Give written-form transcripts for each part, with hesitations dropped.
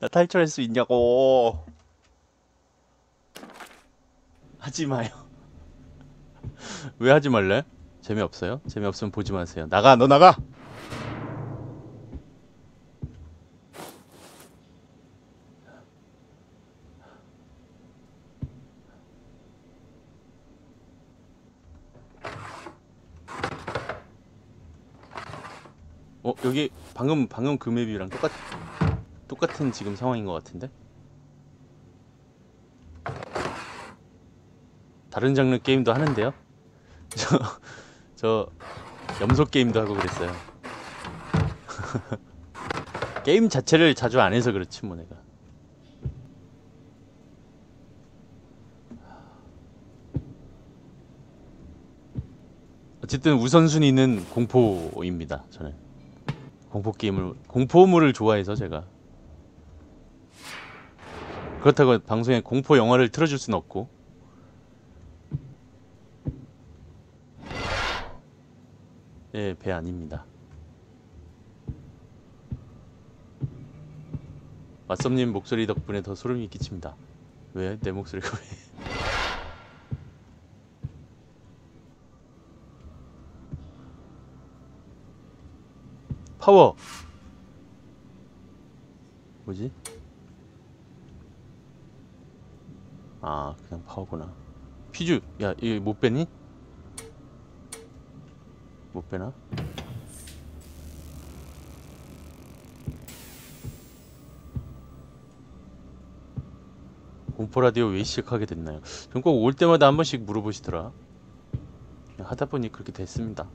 나 탈출할 수 있냐고. 하지 마요. 왜 하지 말래? 재미없어요? 재미없으면 보지 마세요. 나가! 너 나가! 어? 여기 방금 그 맵이랑 똑같은 지금 상황인 것 같은데? 다른 장르 게임도 하는데요? 저 염소 게임도 하고 그랬어요. 게임 자체를 자주 안 해서 그렇지 뭐 내가. 어쨌든 우선순위는 공포입니다. 저는 공포물을 좋아해서 제가. 그렇다고 방송에 공포 영화를 틀어줄 순 없고. 예, 배 아닙니다. 왓썸님 목소리 덕분에 더 소름이 끼칩니다. 왜? 내 목소리가 왜? 파워! 뭐지? 아, 그냥 파워구나. 피주! 야, 이거 못 빼니? 못 빼나? 공포라디오 왜 시작하게 됐나요? 전 꼭 올 때마다 한 번씩 물어보시더라. 하다보니 그렇게 됐습니다.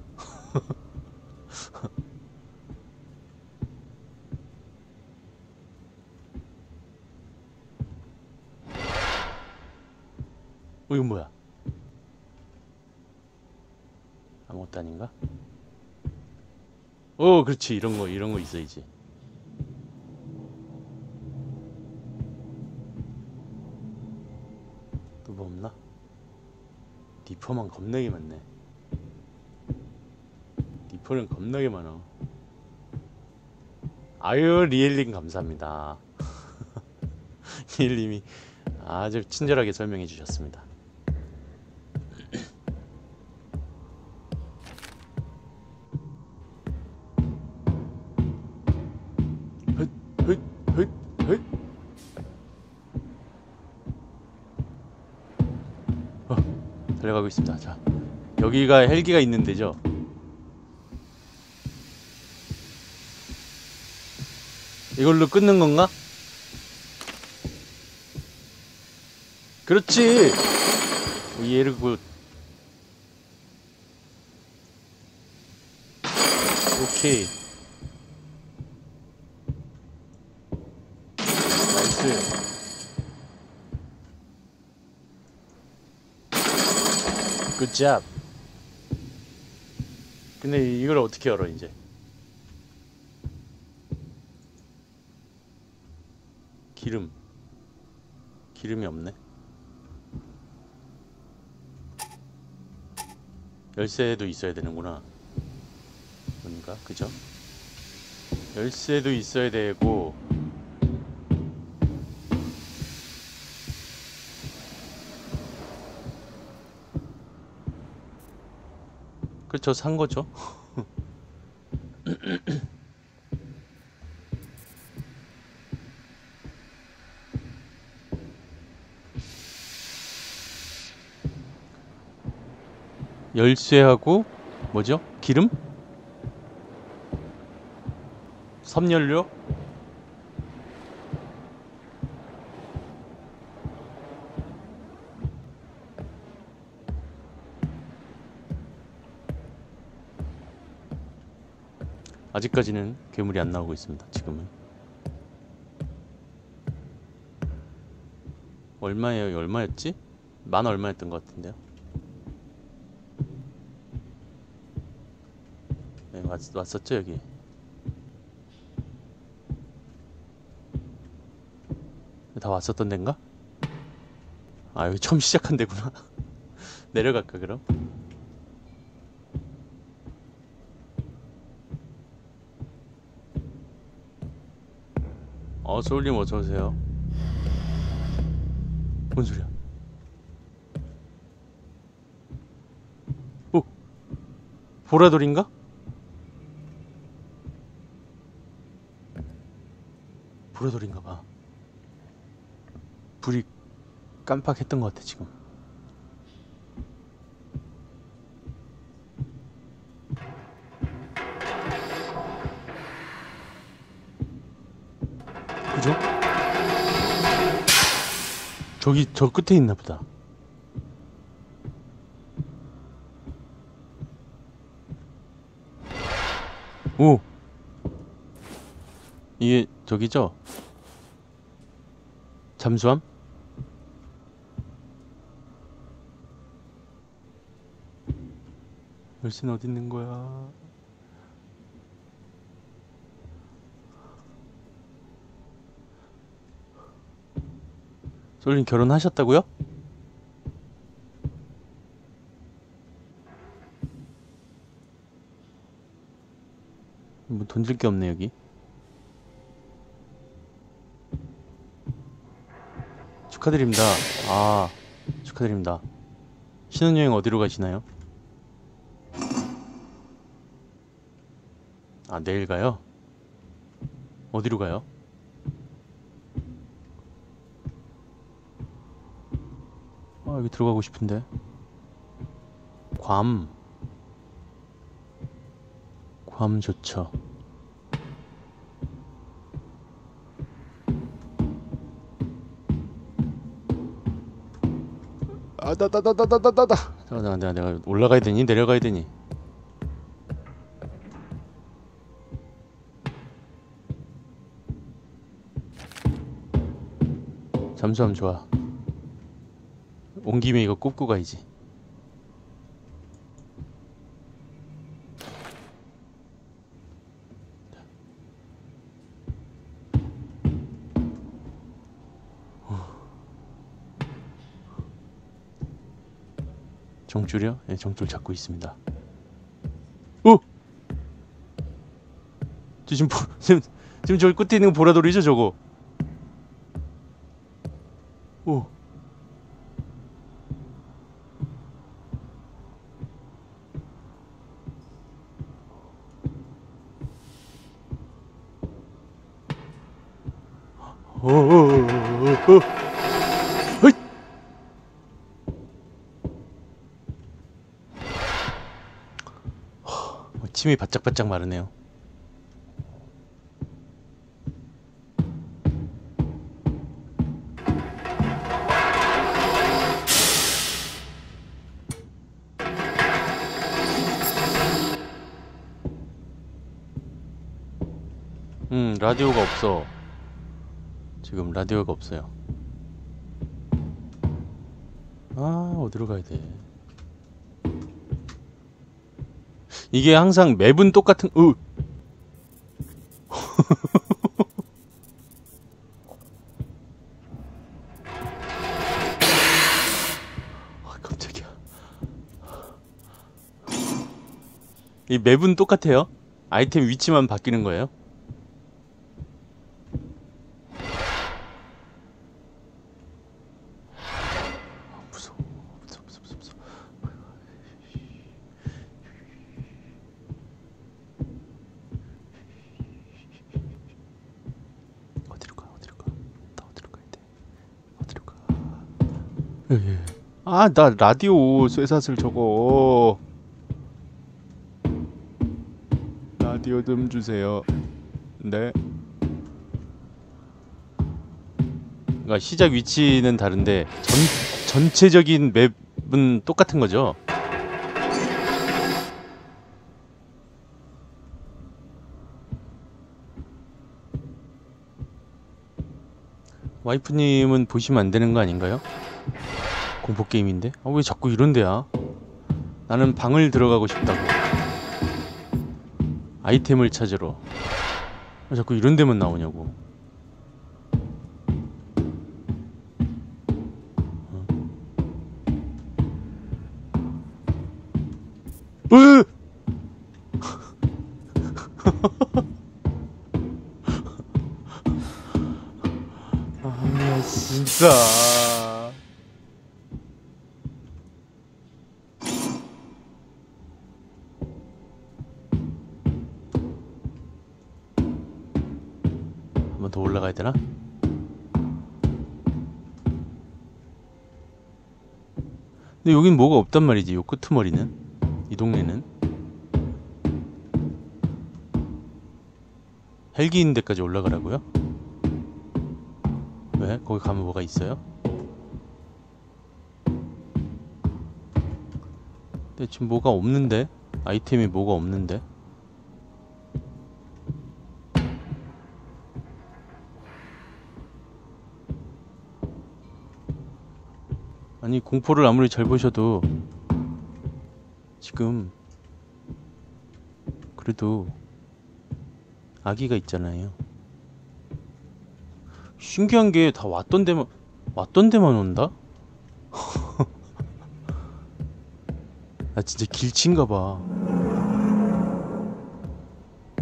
어, 이건 뭐야? 아무것도 아닌가? 어, 그렇지. 이런 거 있어야지. 또 뭐 없나? 니퍼만 겁나게 많네. 니퍼는 겁나게 많아. 아유, 리엘님 감사합니다. 리엘님이 아주 친절하게 설명해 주셨습니다. 달려가고 있습니다. 자, 여기가 헬기가 있는 데죠. 이걸로 끊는 건가? 그렇지! 얘를 그 오케이. 나이스. 굿잡. 근데 이걸 어떻게 열어 이제? 기름이 없네. 열쇠도 있어야 되는구나. 뭔가 그죠? 열쇠도 있어야 되고. 그쵸, 산 거죠. 열쇠하고 뭐죠? 기름? 섬연료? 아직까지는 괴물이 안 나오고 있습니다. 지금은 얼마예요? 얼마였지? 만 얼마였던 것 같은데요? 네, 왔었죠 여기. 다 왔었던 덴가? 아, 여기 처음 시작한 데구나. 내려갈까 그럼? 소울님 어서오세요. 뭔 소리야? 오! 보라돌인가? 보라돌인가봐. 불이 깜빡했던 것 같아 지금. 그죠? 저기 저 끝에 있나보다. 오! 이게 저기죠? 잠수함? 열쇠는 어디 있는 거야? 솔님 결혼하셨다고요? 뭐 던질 게 없네 여기. 축하드립니다. 아, 축하드립니다. 신혼여행 어디로 가시나요? 아, 내일 가요? 어디로 가요? 아, 여기 들어가고 싶은데. 괌. 괌 좋죠. 아, 나. 잠깐만, 내가 올라가야 되니? 내려가야 되니? 잠수함 좋아. 온 김에 이거 꼽고 가야지. 정줄이요? 예, 정줄 잡고 있습니다. 오! 저 지금 지금 저기 끝에 있는 거 보라돌이죠, 저거? 오. 어이. 침이 바짝바짝 마르네요. 라디오가 없어. 지금 라디오가 없어요. 아, 어디로 가야 돼? 이게 항상 맵은 똑같은. 아, 깜짝이야. 이 맵은 똑같아요. 아이템 위치만 바뀌는 거예요. 아, 나 라디오 쇠사슬 저거. 라디오 좀 주세요. 네. 그러니까 시작 위치는 다른데 전체적인 맵은 똑같은 거죠. 와이프님은 보시면 안 되는 거 아닌가요? 공포게임인데? 아, 왜 자꾸 이런 데야? 나는 방을 들어가고 싶다고. 아이템을 찾으러. 왜 자꾸 이런 데만 나오냐고. 으! 됐어. 한 번 더 올라가야 되나? 근데 여긴 뭐가 없단 말이지, 요 끄트머리는. 이 동네는. 헬기 있는 데까지 올라가라고요? 왜? 거기 가면 뭐가 있어요? 근데 지금 뭐가 없는데? 아이템이 뭐가 없는데? 아니, 공포를 아무리 잘 보셔도 지금 그래도 아기가 있잖아요. 신기한 게 다 왔던 데만 온다? 나 진짜 길친가 봐.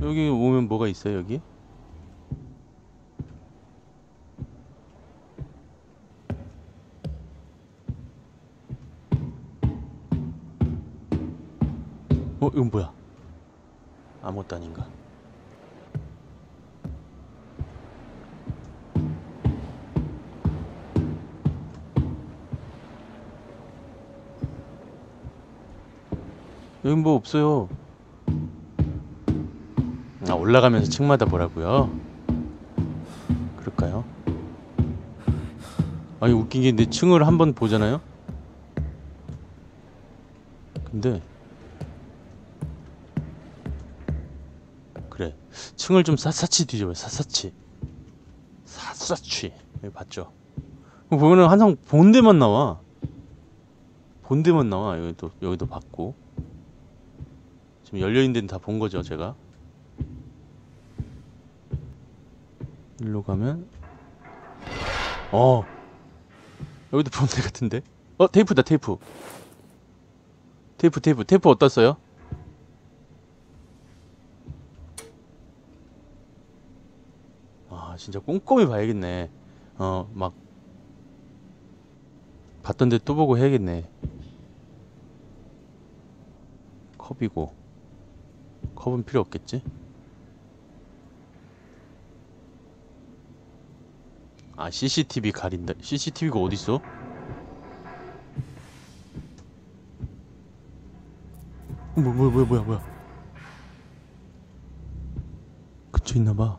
여기 오면 뭐가 있어요, 여기? 이건 뭐야? 아무것도 아닌가? 여긴 뭐 없어요. 아, 올라가면서 층마다 보라고요? 그럴까요? 아니, 웃긴 게 내 층을 한번 보잖아요? 근데 그래, 층을 좀 샅샅이 뒤져봐요. 샅샅이 여기 봤죠? 보면은 항상 본데만 나와. 본데만 나와. 여기도 봤고, 지금 열려있는 데는 다 본거죠, 제가. 일로 가면 여기도 본데 같은데? 테이프다. 테이프 어디다 써요? 진짜 꼼꼼히 봐야겠네. 막 봤던 데 또 보고 해야겠네. 컵이고, 컵은 필요 없겠지? 아, CCTV 가린다. CCTV가 어딨어? 뭐야. 근처에 있나봐.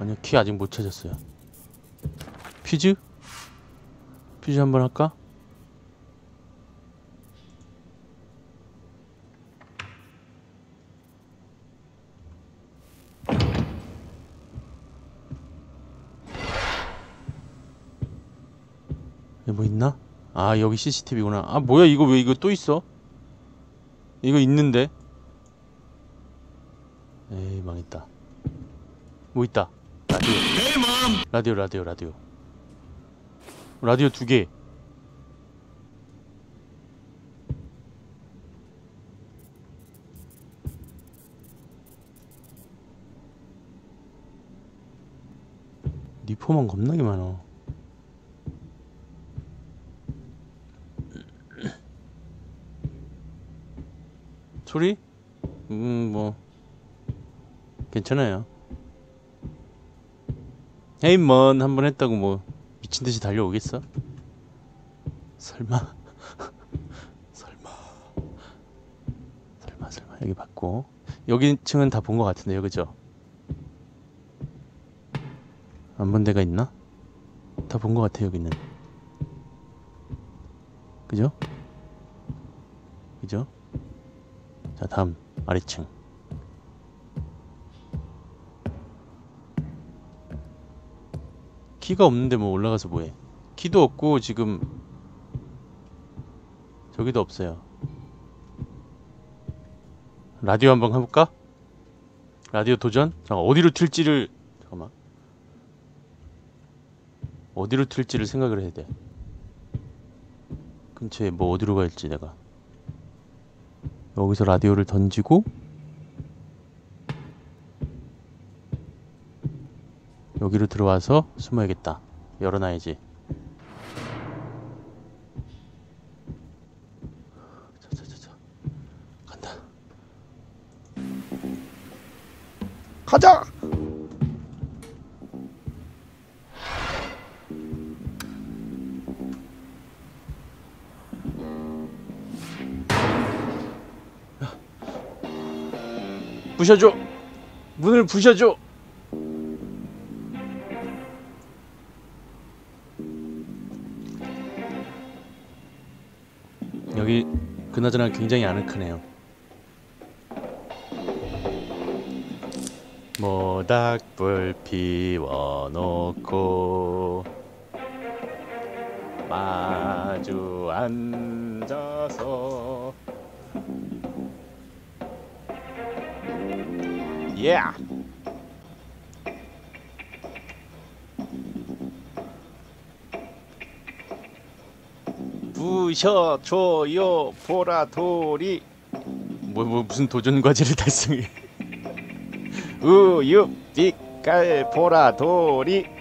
아니요, 키 아직 못 찾았어요. 퀴즈? 퀴즈 한번 할까? 여기 뭐 있나? 아, 여기 CCTV구나. 아, 뭐야, 이거 왜 이거 또 있어? 이거 있는데? 에이, 망했다. 뭐 있다. 라디오 2개. 니포만 겁나게 많아. 소리? 뭐 괜찮아요. 헤이먼 한번 했다고 뭐 미친듯이 달려오겠어? 설마. 설마. 여기 봤고, 여기 층은 다 본 것 같은데요, 그죠? 안 본 데가 있나? 다 본 것 같아요, 여기는. 그죠? 자, 다음 아래층. 키가 없는데 뭐 올라가서 뭐해. 키도 없고 지금 저기도 없어요. 라디오 한번 해볼까? 라디오 도전? 잠깐, 어디로 튈지를 생각을 해야 돼. 근처에 뭐 어디로 갈지 내가. 여기서 라디오를 던지고 여기로 들어와서 숨어야겠다. 열어놔야지. 자자자자. 간다. 가자! 부셔줘! 문을 부셔줘! 여기 그나저나 굉장히 아늑하네요. 모닥불 피워놓고 마주 앉아서 Yeah. 부셔줘요 보라돌이. 무슨 도전 과제를 달성해. 우유 빛깔 보라돌이.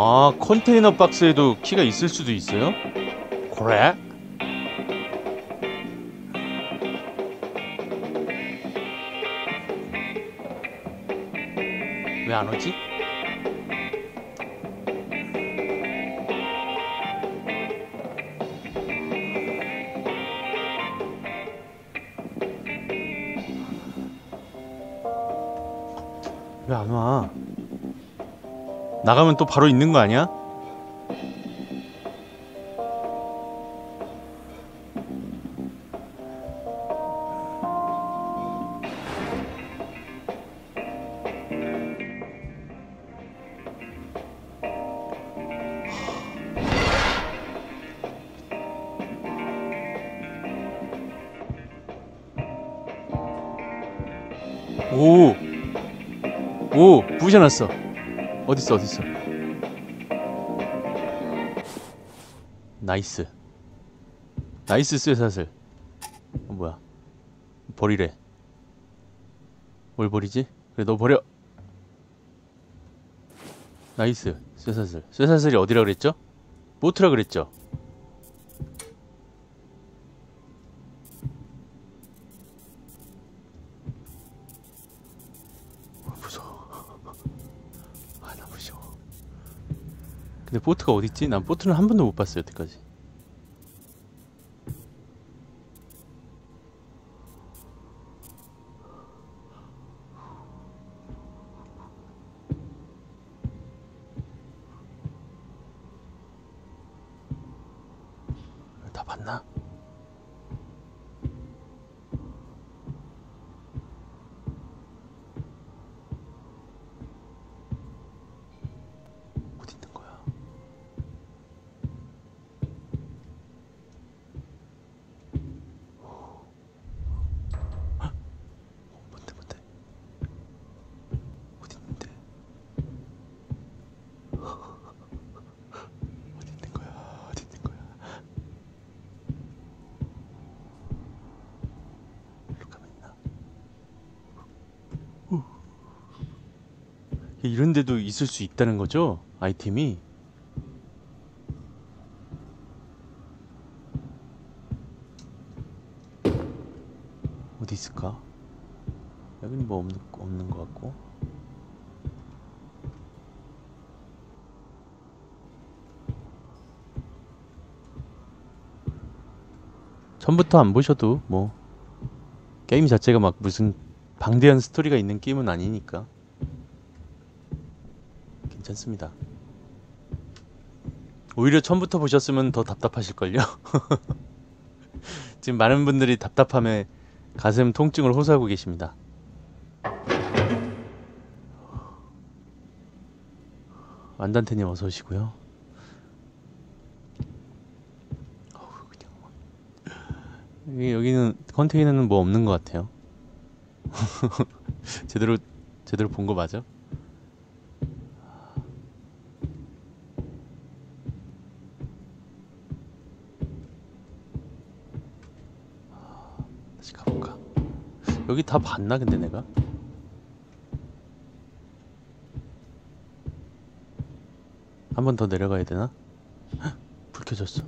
아, 컨테이너 박스에도 키가 있을 수도 있어요? 그래? 왜 안 오지? 왜 안 와? 나가면 또 바로 있는 거 아니야? 오! 오! 부셔놨어. 어딨어 어딨어. 나이스 나이스 쇠사슬. 뭐야 버리래. 뭘 버리지? 그래 너 버려. 나이스 쇠사슬. 쇠사슬이 어디라 그랬죠? 보트라 그랬죠? 근데 보트가 어딨지? 난 보트는 한 번도 못 봤어요 여태까지. 다 봤나? 이런데도 있을 수 있다는 거죠? 아이템이? 어디 있을까? 여긴 뭐 없는 것 같고. 처음부터 안 보셔도 뭐 게임 자체가 막 무슨 방대한 스토리가 있는 게임은 아니니까 괜찮습니다. 오히려 처음부터 보셨으면 더 답답하실걸요? 지금 많은 분들이 답답함에 가슴 통증을 호소하고 계십니다. 안단테님 어서 오시고요. 여기는 컨테이너는 뭐 없는 것 같아요. 제대로 본 거 맞아? 다시 가볼까? 여기 다 봤나 근데 내가? 한 번 더 내려가야 되나? 헉, 불 켜졌어.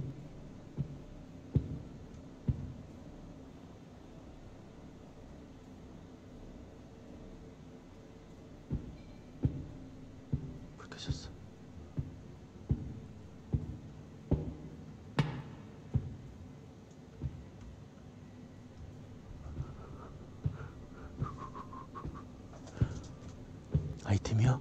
아이템이요?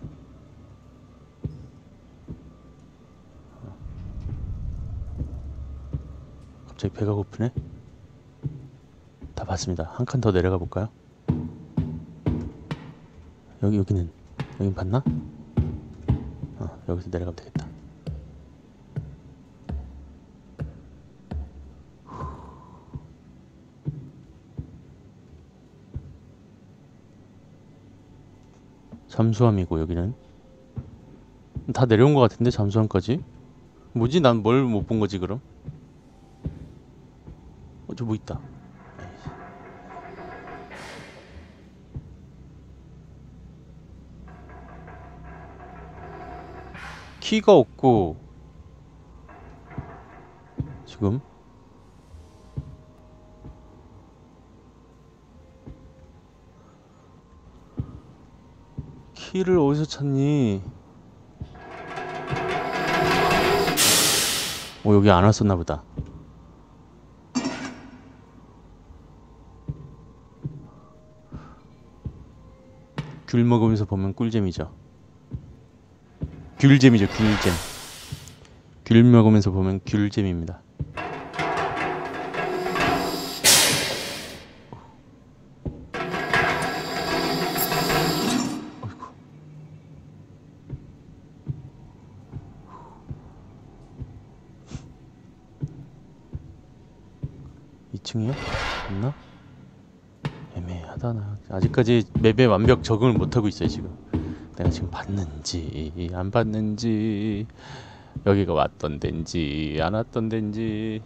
갑자기 배가 고프네? 다 봤습니다. 한 칸 더 내려가 볼까요? 여기는? 여긴 봤나? 여기서 내려가면 되겠다. 잠수함이고 여기는 다 내려온 것 같은데. 잠수함까지 뭐지? 난 뭘 못 본 거지 그럼? 저 뭐 있다. 키가 없고 지금 키를 어디서 찾니? 오, 여기 안 왔었나 보다. 귤 먹으면서 보면 꿀잼이죠. 귤잼이죠, 귤잼. 귤 먹으면서 보면 귤잼입니다. 아직까지 맵에 완벽 적응을 못하고 있어요 지금. 내가 지금 봤는지 안 봤는지, 여기가 왔던 덴지 안 왔던 덴지.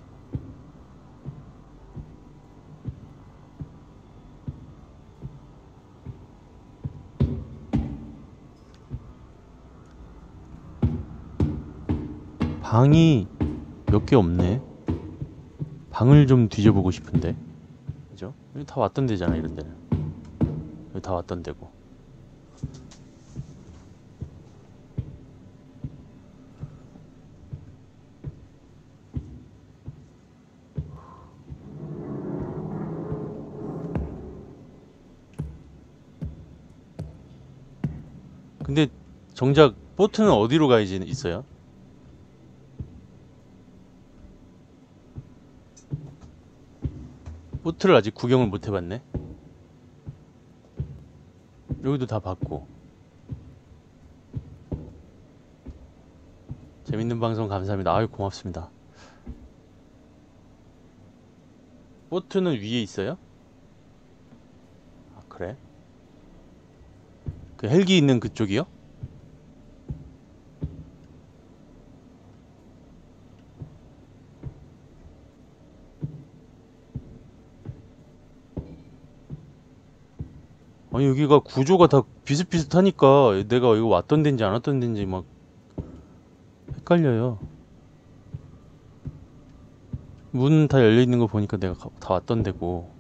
방이 몇 개 없네. 방을 좀 뒤져보고 싶은데, 그죠? 여기 다 왔던 데잖아 이런 데는. 여기 다 왔던 데고. 근데 정작 보트는 어디로 가야지 있어요? 보트를 아직 구경을 못 해봤네. 여기도 다 봤고. 재밌는 방송 감사합니다. 아유 고맙습니다. 보트는 위에 있어요? 아 그래? 그 헬기 있는 그쪽이요? 아니 여기가 구조가 다 비슷비슷하니까 내가 이거 왔던 데인지 안 왔던 데인지 막 헷갈려요. 문 다 열려있는 거 보니까 내가 다 왔던 데고,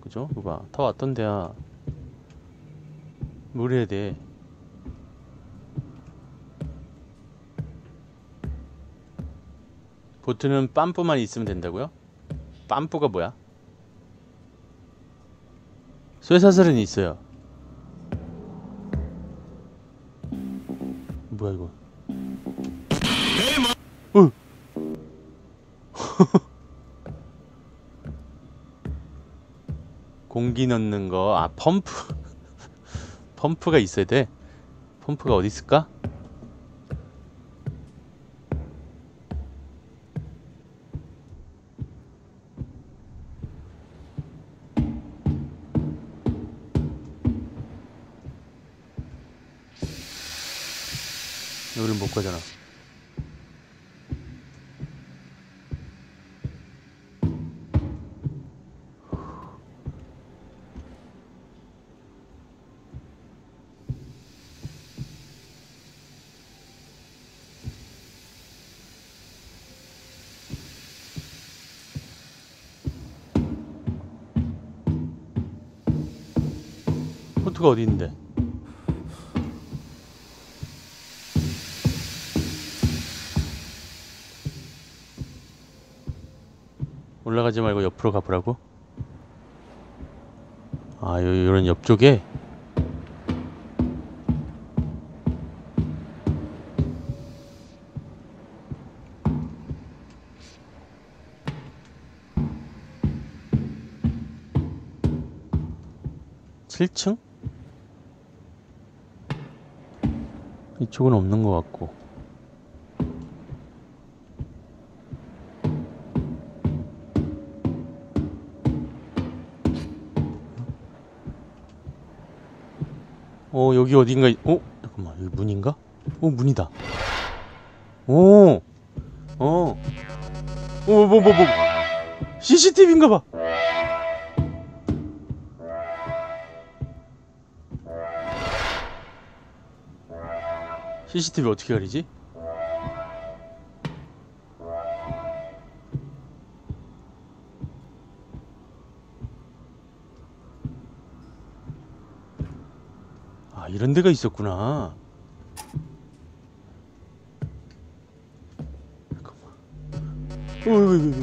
그죠? 이거 봐, 다 왔던 데야. 뭘 해야 돼? 보트는 빰뿌만 있으면 된다고요? 빰뿌가 뭐야? 쇠사슬은 있어요. 뭐야 이거? 공기 넣는 거, 아 펌프. 펌프가 있어야 돼. 펌프가 어디 있을까? 여기를 못 가잖아. 포트가 어디 있는데? 올라가지 말고 옆으로 가보라고? 아, 요런 옆쪽에? (7층) 이쪽은 없는 것 같고. 여기 어딘가, 잠깐만, 여기 문인가? 문이다. CCTV인가 봐. CCTV 어떻게 가리지? 이런 데가 있었구나. 잠깐만.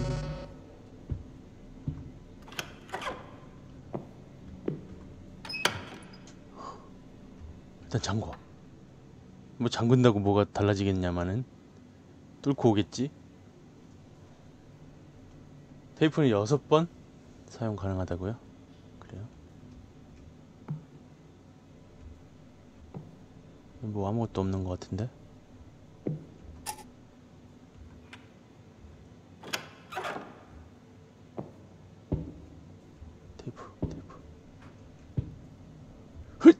일단 잠궈. 뭐 잠근다고 뭐가 달라지겠냐마는. 뚫고 오겠지. 테이프는 6번 사용 가능하다고요? 그래요? 뭐 아무것도 없는 것 같은데? 테이프. 훗!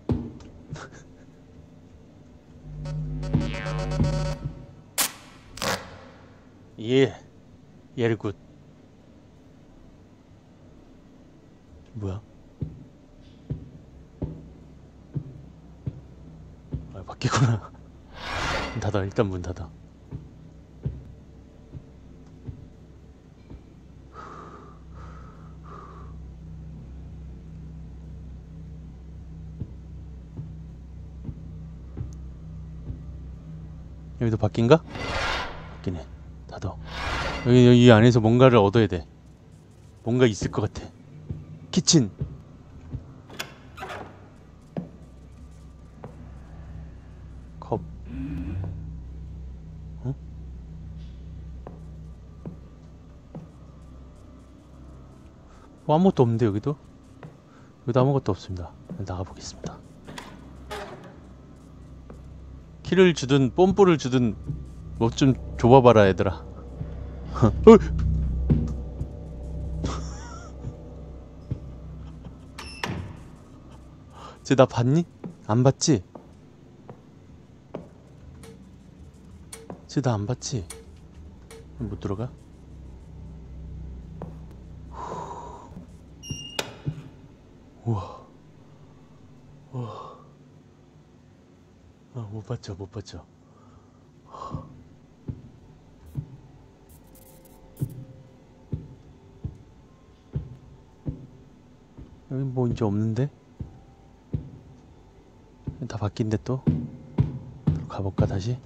예. 예리 굿. 뭐야? 바뀌구나. 닫아. 일단 문 닫아. 여기도 바뀐가? 바뀌네. 닫아. 여기 안에서 뭔가를 얻어야 돼. 뭔가 있을 것 같아. 키친. 아무것도 없는데 여기도? 여기도 아무것도 없습니다. 나가보겠습니다. 키를 주든 뽐뿌를 주든 뭐 좀 줘봐봐라 얘들아. 쟤 나 봤니? 안 봤지? 쟤 나 안 봤지? 못 들어가? 우와. 우와. 못 봤죠, 못 봤죠. 여기 뭐 이제 없는데? 다 바뀐데 또? 가볼까, 다시?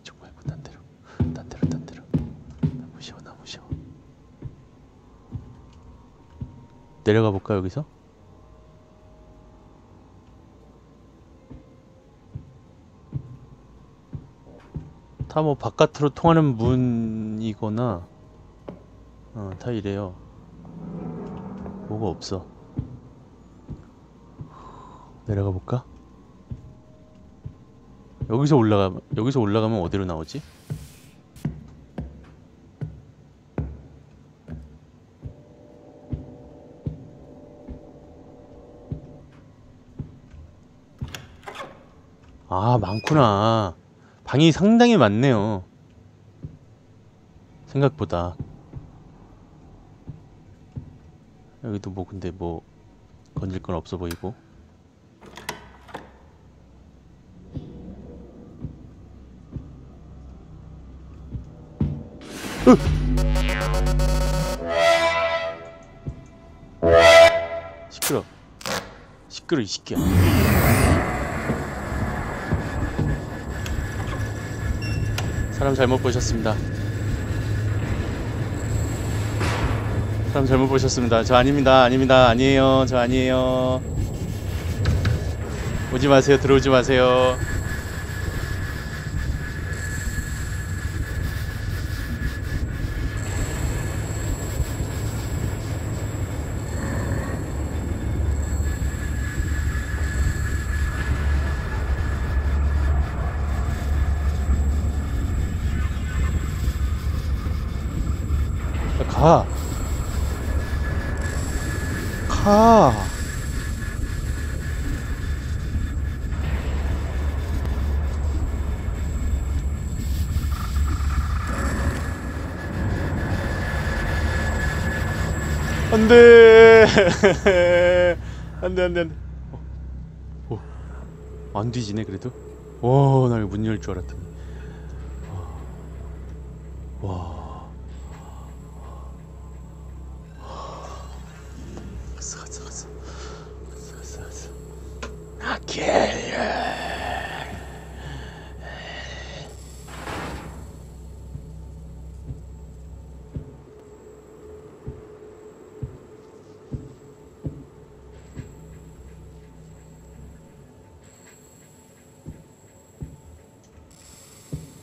이쪽 말고, 딴 데로. 너무 쉬워. 내려가 볼까 여기서? 다 뭐 바깥으로 통하는 문이거나 다 이래요. 뭐가 없어. 내려가 볼까? 여기서 올라가면 어디로 나오지? 아, 많구나. 방이 상당히 많네요. 생각보다. 여기도 뭐 근데 뭐 건질 건 없어 보이고. 시끄러. 시끄러 이 새끼야. 사람 잘못 보셨습니다. 사람 잘못 보셨습니다. 저 아닙니다. 아닙니다. 아니에요. 저 아니에요. 오지 마세요. 들어오지 마세요. 안돼. 안돼 안돼 안돼. 안 뒤지네 그래도. 와, 나 문 열 줄 알았더니. 와. 갔어. 아, 개야.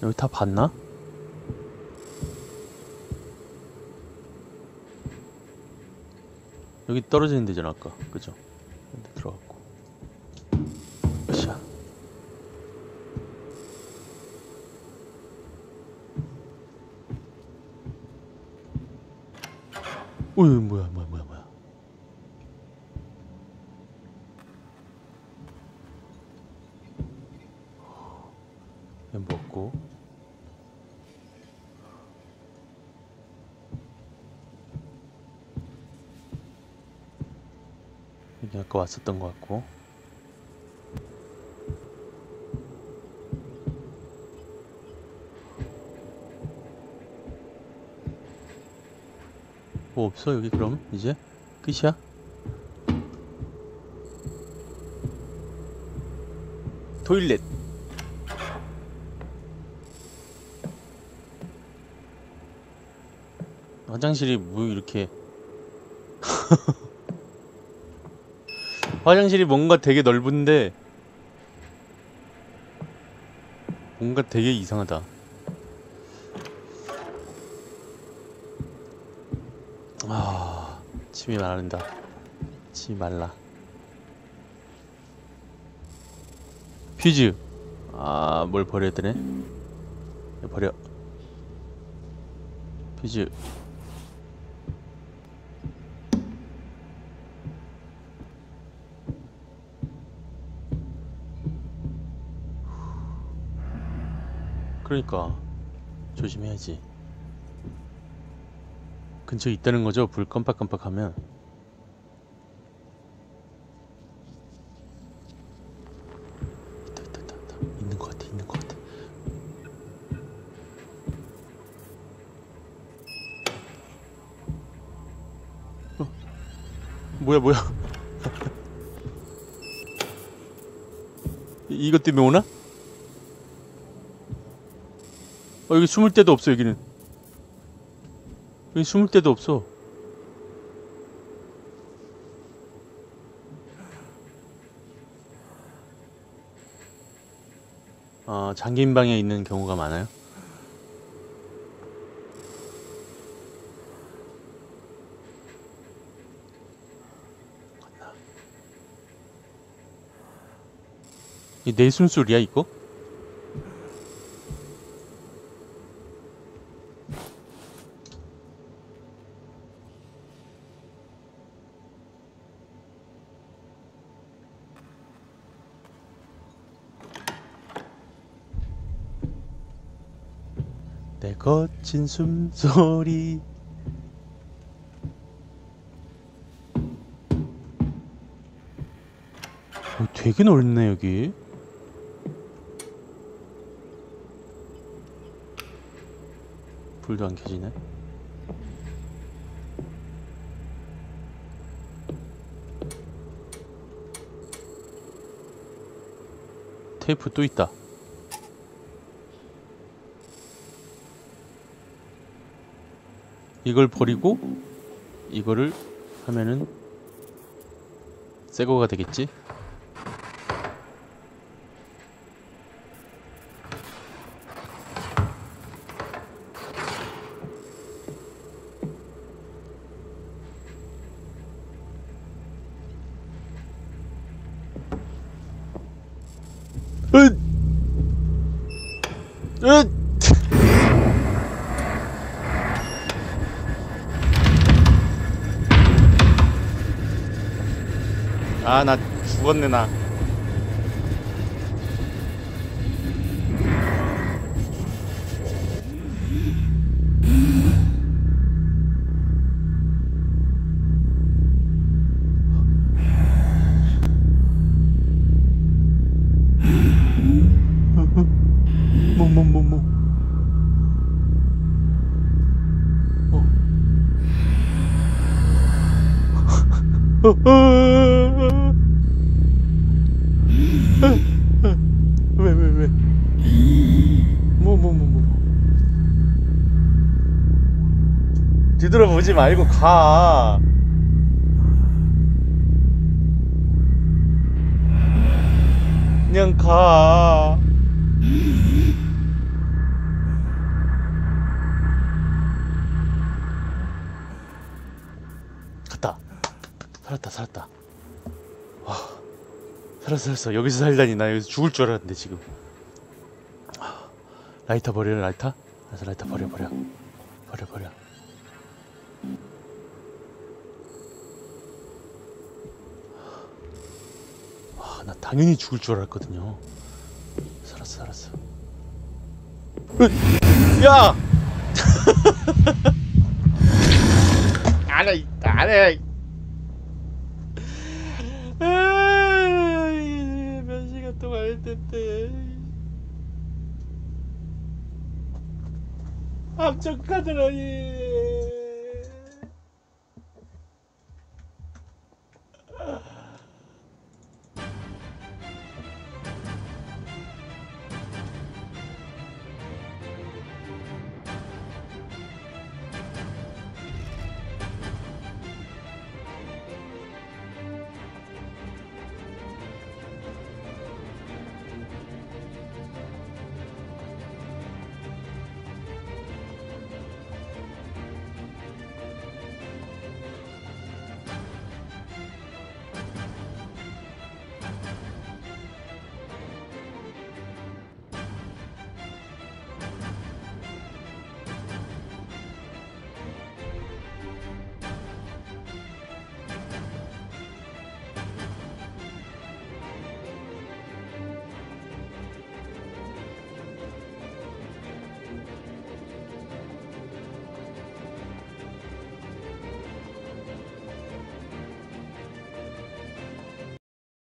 여기 다 봤나? 여기 떨어지는 데잖아 아까, 그죠? 근데 들어갔고. 으쌰. 오이, 뭐야. 먹고. 아까 왔었던 것 같고. 뭐 없어 여기. 그럼 이제 끝이야? 토일렛. 화장실이 뭐 이렇게 화장실이 뭔가 되게 넓은데 뭔가 되게 이상하다. 아, 침이 마른다. 침이 말라. 퓨즈. 아, 뭘 버려야 되네. 버려. 퓨즈. 그러니까 조심해야지. 근처에 있다는 거죠? 불 깜빡깜빡하면. 있다. 있는 것 같아. 뭐야. 이것 때문에 오나? 여기 숨을 데도 없어. 여기 숨을 데도 없어. 잠긴 방에 있는 경우가 많아요? 이 내순 소리야 이거? 내 거친 숨소리. 되게 넓네 여기. 불도 안 켜지네. 테이프 또 있다. 이걸 버리고 이거를 하면은 새 거가 되겠지? 아, 나 죽었네, 나. 뒤돌아보지 말고 가. 그냥 가. 갔다. 살았다, 살았다. 와, 살았어, 살았어. 여기서 살다니. 나 여기서 죽을 줄 알았는데 지금. 라이터 버려라, 라이터. 그래서 라이터 버려, 버려. 버려, 버려. 와, 나 당연히 죽을 줄 알았거든요. 살았어, 살았어. 야! 안해, 안해. 몇 시간 동안 했대. 함정 카드라니.